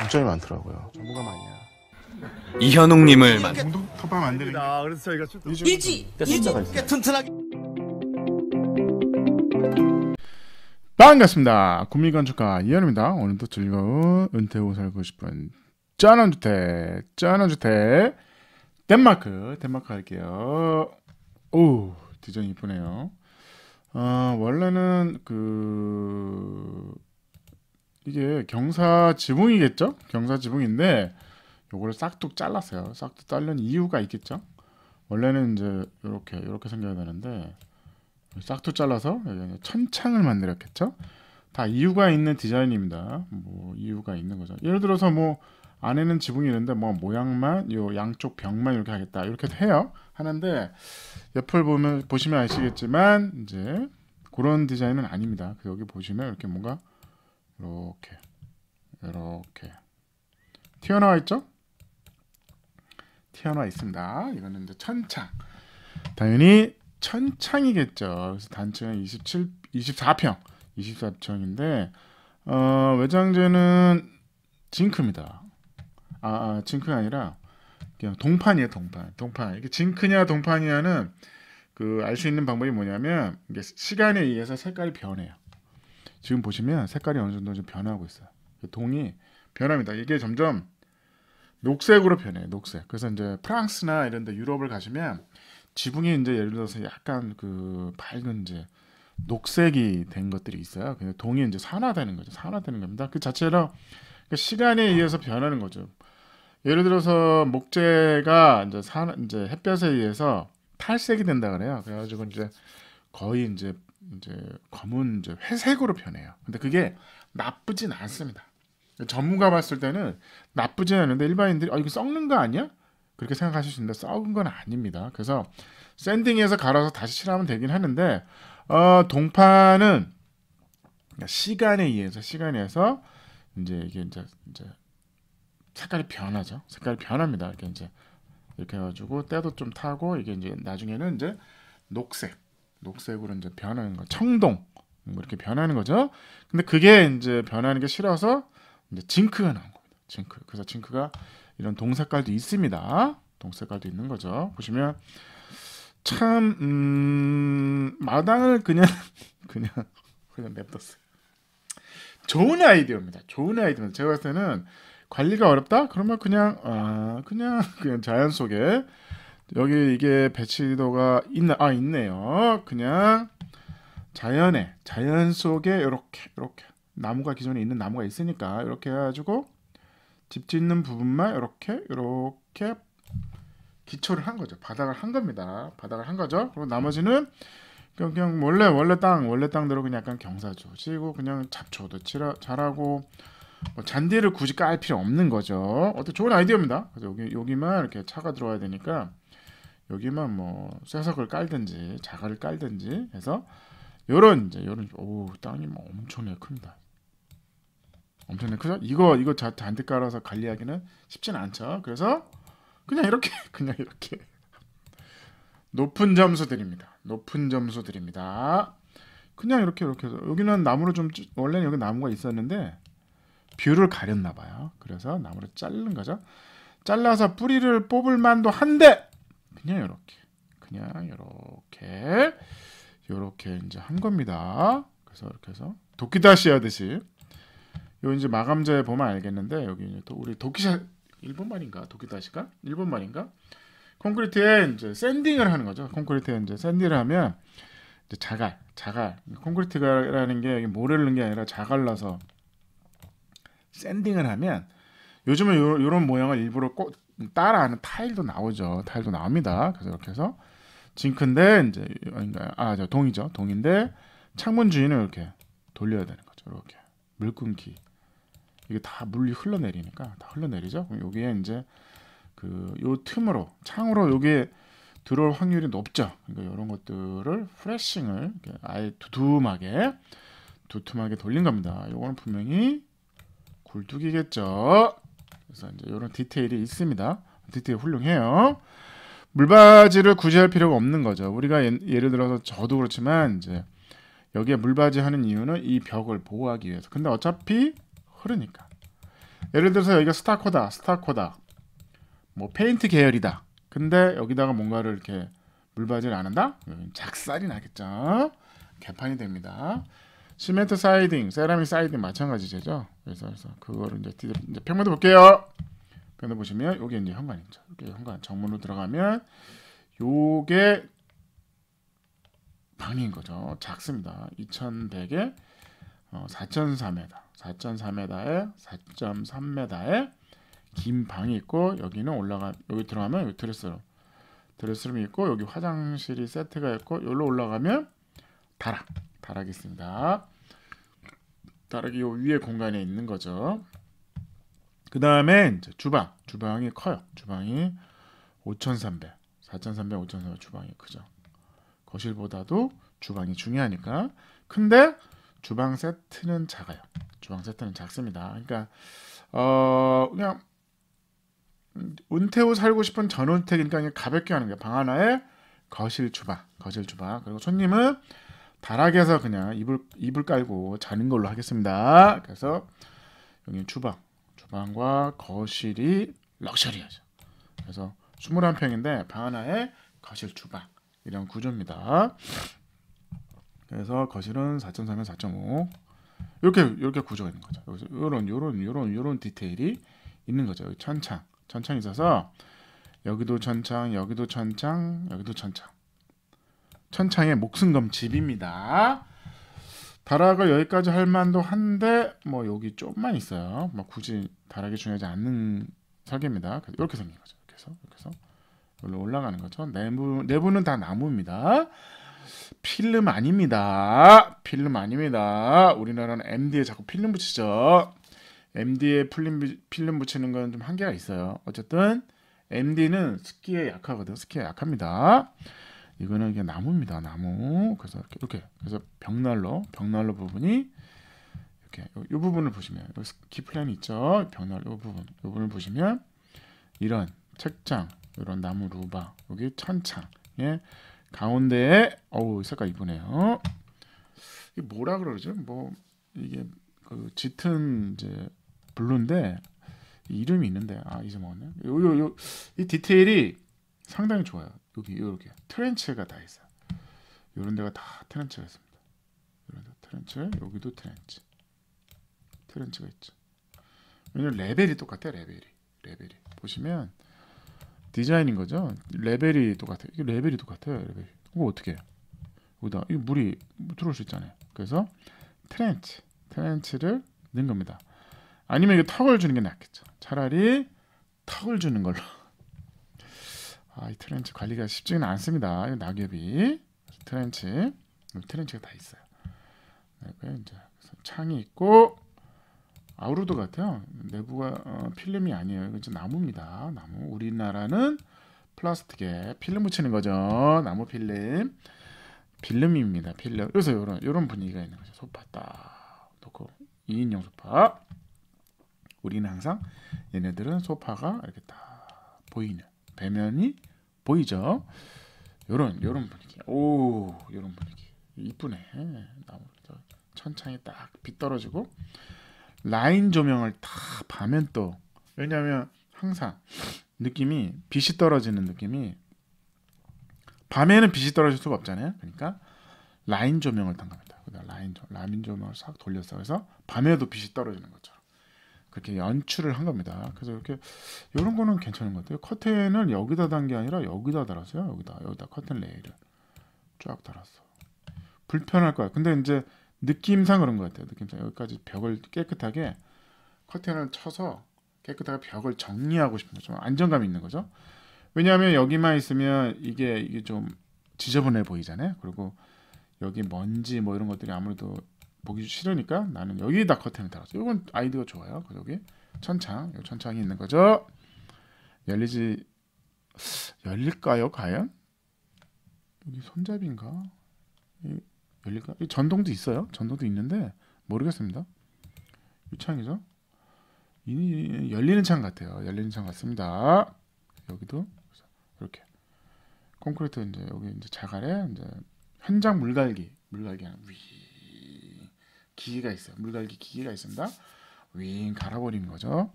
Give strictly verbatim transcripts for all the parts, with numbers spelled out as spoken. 문점이 많더라고요. 정보가 많냐. 이현웅님을 만. 토방 안 되는. 아, 그래서 저희가 일지 일지 튼튼하게. 반갑습니다. 국민건축가 이현웅입니다. 오늘도 즐거운 은퇴 후 살고 싶은 짠한 주택, 짠한 주택. 덴마크, 덴마크 갈게요. 오, 디자인 이쁘네요. 어, 원래는 그 이게 경사 지붕이겠죠? 경사 지붕인데 요거를 싹둑 잘랐어요. 싹둑 자른 이유가 있겠죠? 원래는 이제 요렇게 요렇게 생겨야 되는데 싹둑 잘라서 여기 천창을 만들었겠죠? 다 이유가 있는 디자인입니다. 뭐 이유가 있는 거죠. 예를 들어서 뭐 안에는 지붕이 있는데 뭐 모양만 요 양쪽 벽만 이렇게 하겠다 이렇게 해요. 하는데 옆을 보면 보시면 아시겠지만 이제 그런 디자인은 아닙니다. 여기 보시면 이렇게 뭔가 이렇게 이렇게 튀어나와 있죠? 튀어나와 있습니다. 이거는 이제 천창, 당연히 천창이겠죠. 그래서 단층은 이십칠, 이십사 평, 이십사 평인데 어, 외장재는 징크입니다. 아, 아, 징크가 아니라 그냥 동판이에요. 동판, 동판. 이게 징크냐 동판이냐는 그 알 수 있는 방법이 뭐냐면 이게 시간에 의해서 색깔이 변해요. 지금 보시면 색깔이 어느 정도 좀 변하고 있어요. 동이 변합니다. 이게 점점 녹색으로 변해요. 녹색. 그래서 이제 프랑스나 이런데 유럽을 가시면 지붕이 이제 예를 들어서 약간 그 밝은 이제 녹색이 된 것들이 있어요. 근데 동이 이제 산화되는 거죠. 산화되는 겁니다. 그 자체로 시간에 의해서 변하는 거죠. 예를 들어서 목재가 이제 산 이제 햇볕에 의해서 탈색이 된다 그래요. 그래가지고 이제 거의 이제 이제 검은 이제 회색으로 변해요. 근데 그게 나쁘진 않습니다. 전문가 봤을 때는 나쁘진 않은데 일반인들이 어, 이거 썩는 거 아니야? 그렇게 생각하실 수 있는데 썩은 건 아닙니다. 그래서 샌딩해서 갈아서 다시 칠하면 되긴 하는데 어, 동판은 시간에 의해서 시간에 의해서 이제 이게 이제 이제 색깔이 변하죠. 색깔이 변합니다. 이렇게 이제 이렇게 해가지고 때도 좀 타고 이게 이제 나중에는 이제 녹색, 녹색으로 이제 변하는 거, 청동 이렇게 변하는 거죠. 근데 그게 이제 변하는 게 싫어서 이제 징크가 나온 겁니다. 징크. 그래서 징크가 이런 동색깔도 있습니다. 동색깔도 있는 거죠. 보시면 참 음, 마당을 그냥 그냥 그냥 냅뒀어요. 좋은 아이디어입니다. 좋은 아이디어입니다. 제가 봤을 때는 관리가 어렵다? 그러면 그냥 아, 그냥 그냥 자연 속에 여기 이게 배치도가 있나? 아, 있네요. 그냥 자연에 자연 속에 이렇게 이렇게 나무가 기존에 있는 나무가 있으니까 이렇게 해가지고 집 짓는 부분만 이렇게 이렇게 기초를 한 거죠. 바닥을 한 겁니다. 바닥을 한 거죠. 그리고 나머지는 그냥, 그냥 원래 원래 땅 원래 땅대로 그냥 약간 경사조 치고 그냥 잡초도 치라 잘하고 뭐 잔디를 굳이 깔 필요 없는 거죠. 어때 좋은 아이디어입니다. 그래서 여기 여기만 이렇게 차가 들어와야 되니까 여기만 뭐 쇠석을 깔든지 자갈을 깔든지 해서 요런 이제 요런 오 땅이 뭐 엄청나게 큽니다. 엄청나게 크죠? 이거 이거 자, 잔디 깔아서 관리하기는 쉽진 않죠. 그래서 그냥 이렇게 그냥 이렇게 높은 점수 드립니다. 높은 점수 드립니다. 그냥 이렇게 이렇게 해서 여기는 나무로 좀 원래는 여기 나무가 있었는데 뷰를 가렸나 봐요. 그래서 나무를 자른 거죠. 잘라서 뿌리를 뽑을 만도 한데 그냥 이렇게 그냥 이렇게 이렇게 이제 한 겁니다. 그래서 이렇게 해서 도끼다시 하듯이 요 이제 마감재 보면 알겠는데 여기 또 우리 도끼샷 일본말인가 도끼다시가 일본말인가 콘크리트에 이제 샌딩을 하는 거죠. 콘크리트에 이제 샌딩을 하면 이제 자갈 자갈 콘크리트라는 게 여기 모래를 넣는 게 아니라 자갈라서 샌딩을 하면 요즘은 요, 요런 모양을 일부러 꼭 따라하는 타일도 나오죠. 타일도 나옵니다. 그래서 이렇게 해서 징크인데 이제 아 저 동이죠. 동인데 창문 주인을 이렇게 돌려야 되는 거죠. 이렇게 물끊기 이게 다 물이 흘러내리니까 다 흘러내리죠. 그럼 여기에 이제 그 요 틈으로 창으로 여기에 들어올 확률이 높죠. 그러니까 이런 것들을 프레싱을 아예 두툼하게 두툼하게 돌린 겁니다. 요거는 분명히 굴뚝이겠죠. 그래서 이제 이런 디테일이 있습니다. 디테일 훌륭해요. 물바지를 굳이 할 필요가 없는 거죠. 우리가 예, 예를 들어서 저도 그렇지만 이제 여기에 물바지 하는 이유는 이 벽을 보호하기 위해서. 근데 어차피 흐르니까 예를 들어서 여기가 스타코다, 스타코다, 뭐 페인트 계열이다. 근데 여기다가 뭔가를 이렇게 물바지를 안 한다? 작살이 나겠죠. 개판이 됩니다. 시멘트 사이딩, 세라믹 사이딩 마찬가지 제죠. 그래서, 그래서 그거를 이제, 이제 평면도 볼게요. 평면 보시면 이게 이제 현관이죠. 이게 현관 정문으로 들어가면 요게 방인 거죠. 작습니다. 이천백에 어, 사천사 미터, 사천사 미터에 사점삼 미터에 긴 방이 있고, 여기는 올라가 여기 들어가면 여기 드레스룸, 드레스룸이 있고, 여기 화장실이 세트가 있고, 여기로 올라가면 다락, 다락이 있습니다. 다락이 요 위에 공간에 있는 거죠. 그 다음에 이제 주방, 주방이 커요. 주방이 오천삼백, 사천삼백, 오천삼백 주방이 크죠. 거실보다도 주방이 중요하니까. 근데 주방 세트는 작아요. 주방 세트는 작습니다. 그러니까 어 그냥 은퇴 후 살고 싶은 전원택이니까 가볍게 하는 거예요. 방 하나에 거실, 주방, 거실, 주방. 그리고 손님은 다락에서 그냥 이불 이불 깔고 자는 걸로 하겠습니다. 그래서 여기 주방, 주방과 거실이 럭셔리하죠. 그래서 이십일 평인데 방 하나에 거실, 주방 이런 구조입니다. 그래서 거실은 사점삼, 사점오 이렇게 이렇게 구조가 있는 거죠. 여기서 요런 요런 요런 요런 디테일이 있는 거죠. 여기 천창, 천창이 있어서 여기도 천창, 여기도 천창, 여기도 천창. 천창의 목숨검 집입니다. 다락을 여기까지 할 만도 한데 뭐 여기 좀만 있어요. 뭐 굳이 다락이 중요하지 않는 설계입니다. 그래서 이렇게 생긴 거죠. 이렇게 해서 이렇게 해서 여기로 올라가는 거죠. 내부 내부는 다 나무입니다. 필름 아닙니다. 필름 아닙니다. 우리나라는 엠디에 자꾸 필름 붙이죠. 엠디에 필름, 필름 붙이는 건 좀 한계가 있어요. 어쨌든 엠디는 습기에 약하거든. 습기에 약합니다. 이거는 이게 나무입니다. 나무. 그래서 이렇게, 이렇게. 그래서 벽난로, 벽난로 부분이 이렇게 이 부분을 보시면 여기 기플랜이 있죠. 벽난로 이 부분, 이 부분을 보시면 이런 책장, 이런 나무 루바, 여기 천창에 가운데에 어우 색깔 이쁘네요. 이게 뭐라 그러죠? 뭐 이게 그 짙은 이제 블루인데 이름이 있는데 아 잊어먹었네. 요 요 이 디테일이 상당히 좋아요. 여기 요렇게 트렌치가 다 있어요. 요런 데가 다 트렌치가 있습니다. 요런 데 트렌치, 여기도 트렌치, 트렌치가 있죠. 왜냐면 레벨이 똑같아요. 레벨이 레벨이 보시면 디자인인 거죠. 레벨이 똑같아요. 이게 레벨이 똑같아요. 레벨이. 이거 어떻게 해요? 여기다 이 물이 들어올 수 있잖아요. 그래서 트렌치, 트렌치를 넣은 겁니다. 아니면 이게 턱을 주는 게 낫겠죠. 차라리 턱을 주는 걸로. 아, 이 트렌치 관리가 쉽지는 않습니다. 이 낙엽이. 트렌치, 트렌치가 다 있어요. 그리고 이제 창이 있고 아우르드 같아요. 내부가 어, 필름이 아니에요. 이건 나무입니다. 나무. 우리나라는 플라스틱에 필름 붙이는 거죠. 나무 필름, 필름입니다. 필름. 그래서 이런 이런 분위기가 있는 거죠. 소파 딱 놓고 이인용 소파. 우리는 항상 얘네들은 소파가 이렇게 딱 보이는 배면이 보이죠. 요런 요런 분위기. 오, 요런 분위기. 이쁘네. 나무 천창이 딱 빛 떨어지고. 라인 조명을 다 봐면 또 왜냐하면 항상 느낌이 빛이 떨어지는 느낌이 밤에는 빛이 떨어질 수가 없잖아요. 그러니까 라인 조명을 단 겁니다. 라인, 라인 조명을 싹 돌렸어요. 그래서 밤에도 빛이 떨어지는 것처럼 그렇게 연출을 한 겁니다. 그래서 이렇게 이런 거는 괜찮은 것 같아요. 커튼을 여기다 단 게 아니라 여기다 달았어요. 여기다 여기다 커튼 레일을 쫙 달았어. 불편할 거야. 근데 이제 느낌상 그런 것 같아요. 느낌상 여기까지 벽을 깨끗하게 커튼을 쳐서 깨끗하게 벽을 정리하고 싶은 거죠. 안정감이 있는 거죠. 왜냐하면 여기만 있으면 이게 이게 좀 지저분해 보이잖아요. 그리고 여기 먼지 뭐 이런 것들이 아무래도 보기 싫으니까 나는 여기다 커튼을 달았어요. 이건 아이디어 좋아요. 여기 천창, 여기 천창이 있는 거죠. 열리지 열릴까요? 과연 여기 손잡이인가? 열릴까? 전동도 있어요. 전동도 있는데 모르겠습니다. 이 창이죠. 이 열리는 창 같아요. 열리는 창 같습니다. 여기도 이렇게 콘크리트 이제 여기 이제 자갈에 이제 현장 물갈기, 물갈기 하는 위 기계가 있어요. 물갈기 기계가 있습니다. 윙 갈아버리는 거죠.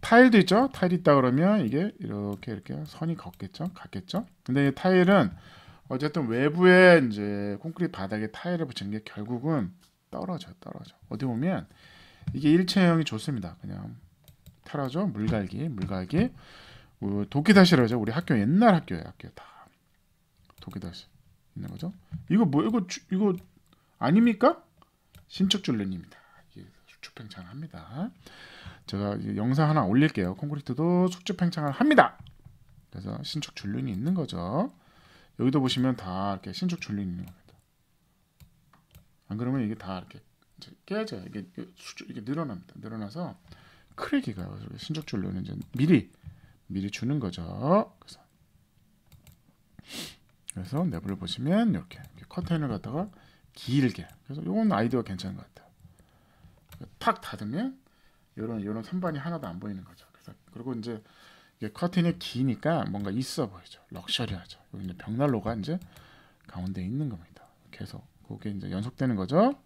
타일도 있죠. 타일 있다 그러면 이게 이렇게 이렇게 선이 걷겠죠, 갔겠죠. 근데 이 타일은 어쨌든 외부에 이제 콘크리트 바닥에 타일을 붙이는 게 결국은 떨어져, 떨어져. 어디 보면 이게 일체형이 좋습니다. 그냥 타라죠, 물갈기, 물갈기. 도끼다시라죠. 우리 학교 옛날 학교예요, 학교 다. 도끼다시 있는 거죠. 이거 뭐 이거 주, 이거 아닙니까? 신축줄레입니다. 수축팽창을 합니다. 제가 영상 하나 올릴게요. 콘크리트도 수축팽창을 합니다. 그래서 신축줄륜이 있는 거죠. 여기도 보시면 다 이렇게 신축줄륜이 있는 겁니다. 안 그러면 이게 다 이렇게 깨져요. 이게 수축 이게 늘어납니다. 늘어나서 크랙이가 신축줄륜은 이제 미리 미리 주는 거죠. 그래서, 그래서 내부를 보시면 이렇게, 이렇게 커튼을 갖다가 길게. 그래서 이건 아이디어 괜찮은 것 같아요. 탁 닫으면 이런 이런 선반이 하나도 안 보이는 거죠. 그래서 그리고 이제 이게 커튼이 기니까 뭔가 있어 보이죠. 럭셔리하죠. 여기 이제 벽난로가 이제 가운데 있는 겁니다. 계속 그게 이제 연속되는 거죠.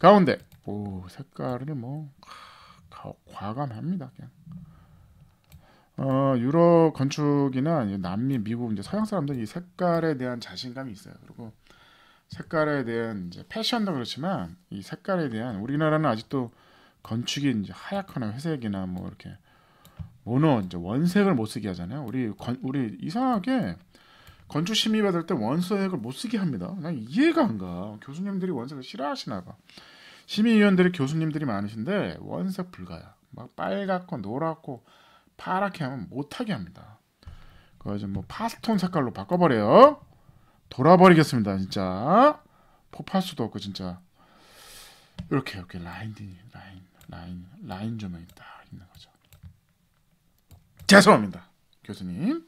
가운데 오 색깔이 뭐 과, 과감합니다. 그냥. 어, 유럽 건축이나 남미, 미국, 이제 서양 사람들이 이 색깔에 대한 자신감이 있어요. 그리고 색깔에 대한 이제 패션도 그렇지만 이 색깔에 대한 우리나라는 아직도 건축이 이제 하얗거나 회색이나 뭐 이렇게 모노 이제 원색을 못 쓰게 하잖아요. 우리 건, 우리 이상하게 건축 심의 받을 때 원색을 못 쓰게 합니다. 난 이해가 안 가. 교수님들이 원색을 싫어하시나 봐. 심의위원들이 교수님들이 많으신데 원색 불가야. 막 빨갛고 노랗고 파랗게 하면 못하게 합니다. 그래서 뭐 파스톤 색깔로 바꿔버려요. 돌아버리겠습니다. 진짜 폭발 수도 없고 진짜 이렇게 이렇게 라인 라인 라인 라인 조명이 딱 있는 거죠. 죄송합니다, 교수님.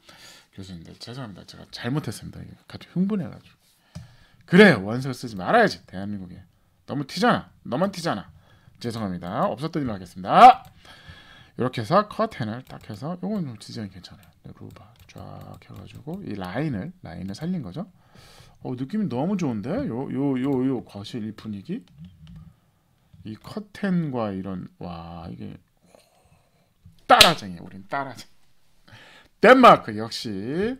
교수님들 죄송합니다. 제가 잘못했습니다. 같이 흥분해가지고. 그래 원색을 쓰지 말아야지. 대한민국에 너무 튀잖아. 너만 튀잖아. 죄송합니다. 없었던 일로 하겠습니다. 이렇게 해서 커튼을 딱 해서 요건 디자인 괜찮아요. 루바 쫙 해가지고 이 라인을 라인을 살린 거죠. 어 느낌이 너무 좋은데 요 요 요 요 거실 이 분위기 이 커튼과 이런 와 이게 따라쟁이 우린 따라쟁이 덴마크 역시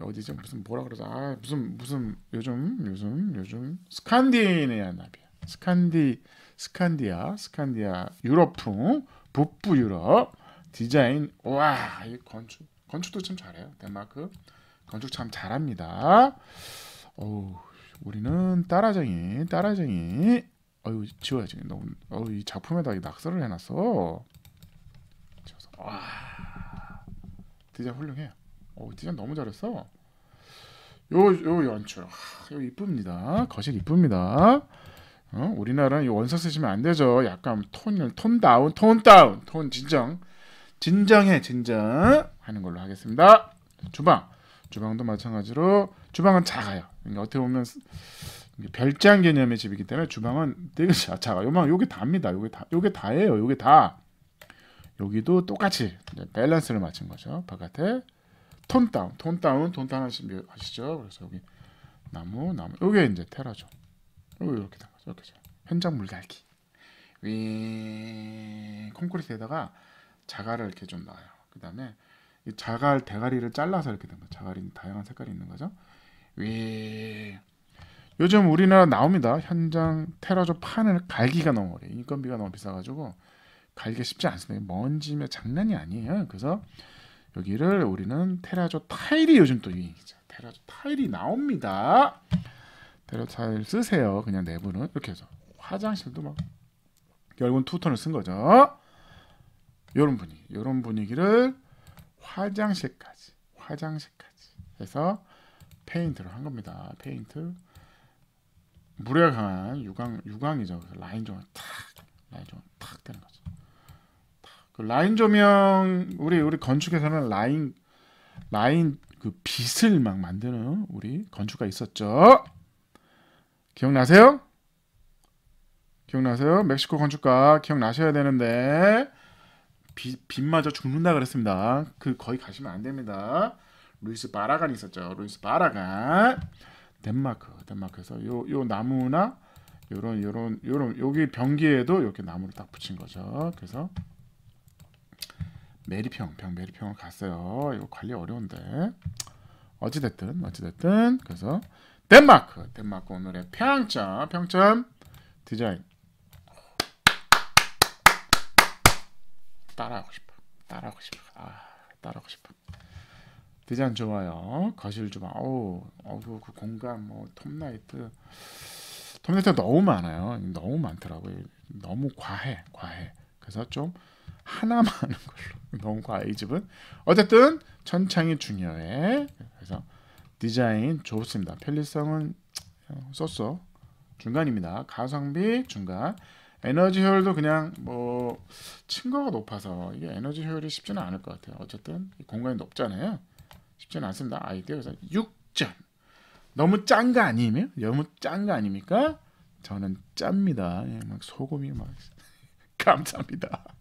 어디죠 무슨 뭐라 그러자 아, 무슨 무슨 요즘 요즘 요즘 스칸디네아 나비야 스칸디 스칸디아 스칸디아 유럽풍 북부 유럽 디자인 와 이 건축 건축도 참 잘해요. 덴마크 건축 참 잘합니다. 어우 우리는 따라쟁이 따라쟁이 어유 지워야지 너무 어우 이 작품에다 낙서를 해놨어. 지워서 와 디자인 훌륭해요. 어우 디자인 너무 잘했어. 요 요 연출 요 이쁩니다. 거실 이쁩니다. 어? 우리나라는 이 원서 쓰시면 안 되죠. 약간 톤을 톤 다운, 톤 다운, 톤 진정, 진정해 진정 하는 걸로 하겠습니다. 주방, 주방도 마찬가지로 주방은 작아요. 그러니까 어떻게 보면 별장 개념의 집이기 때문에 주방은 되게 작아요. 요만 요게 답니다. 요게 다, 요게 다예요. 요게 다. 여기도 똑같이 밸런스를 맞춘 거죠. 바깥에 톤 다운, 톤 다운, 톤 다운 하시죠. 그래서 여기 나무, 나무. 요게 이제 테라죠. 요게 이렇게 다. 이렇게죠. 현장 물갈기. 윙 콘크리트에다가 자갈을 이렇게 좀 넣어요. 그 다음에 이 자갈 대가리를 잘라서 이렇게 된 거예요. 자갈이 다양한 색깔이 있는 거죠. 윙 요즘 우리나라 나옵니다. 현장 테라조 판을 갈기가 너무 어려워요. 인건비가 너무 비싸가지고 갈기가 쉽지 않습니다. 먼지면 장난이 아니에요. 그래서 여기를 우리는 테라조 타일이 요즘 또 유행이죠. 테라조 타일이 나옵니다. 대로 잘 쓰세요. 그냥 내부는 이렇게 해서 화장실도 막 결국은 투톤을 쓴 거죠. 요런 분위기, 요런 분위기를 화장실까지, 화장실까지 해서 페인트를 한 겁니다. 페인트 물에 강한 유광, 유광이죠. 그래서 라인 조명 탁, 라인 조명 탁 되는 거죠. 탁. 그 라인 조명 우리 우리 건축에서는 라인 라인 그 빛을 막 만드는 우리 건축가 있었죠. 기억나세요? 기억나세요? 멕시코 건축가 기억나셔야 되는데 비, 빛마저 죽는다 그랬습니다. 그 거기 가시면 안 됩니다. 루이스 바라간 있었죠. 루이스 바라간 덴마크 덴마크에서 요 요 나무나 요런 요런 요런 여기 변기에도 이렇게 나무를 딱 붙인 거죠. 그래서 매립형 병 매립형을 갔어요. 이거 관리 어려운데 어찌 됐든 어찌 됐든 그래서 덴마크 덴마크 오늘의 평점 평점 디자인 따라하고 싶어 따라하고 싶어 아 따라하고 싶어. 디자인 좋아요. 거실 좀 어우 어우 그 공간 뭐 톱라이트 톱라이트가 너무 많아요. 너무 많더라고요. 너무 과해 과해. 그래서 좀 하나만 하는 걸로 너무 과해 이 집은. 어쨌든 천창이 중요해. 그래서 디자인 좋습니다. 편리성은 썼어 중간입니다. 가성비 중간. 에너지 효율도 그냥 뭐 층고가 높아서 이게 에너지 효율이 쉽지는 않을 것 같아요. 어쨌든 이 공간이 높잖아요. 쉽지는 않습니다. 아이디어 그래서 육 점. 너무 짠 거 아니에요? 너무 짠 거 아닙니까? 저는 짭니다. 막 소금이 막 감사합니다.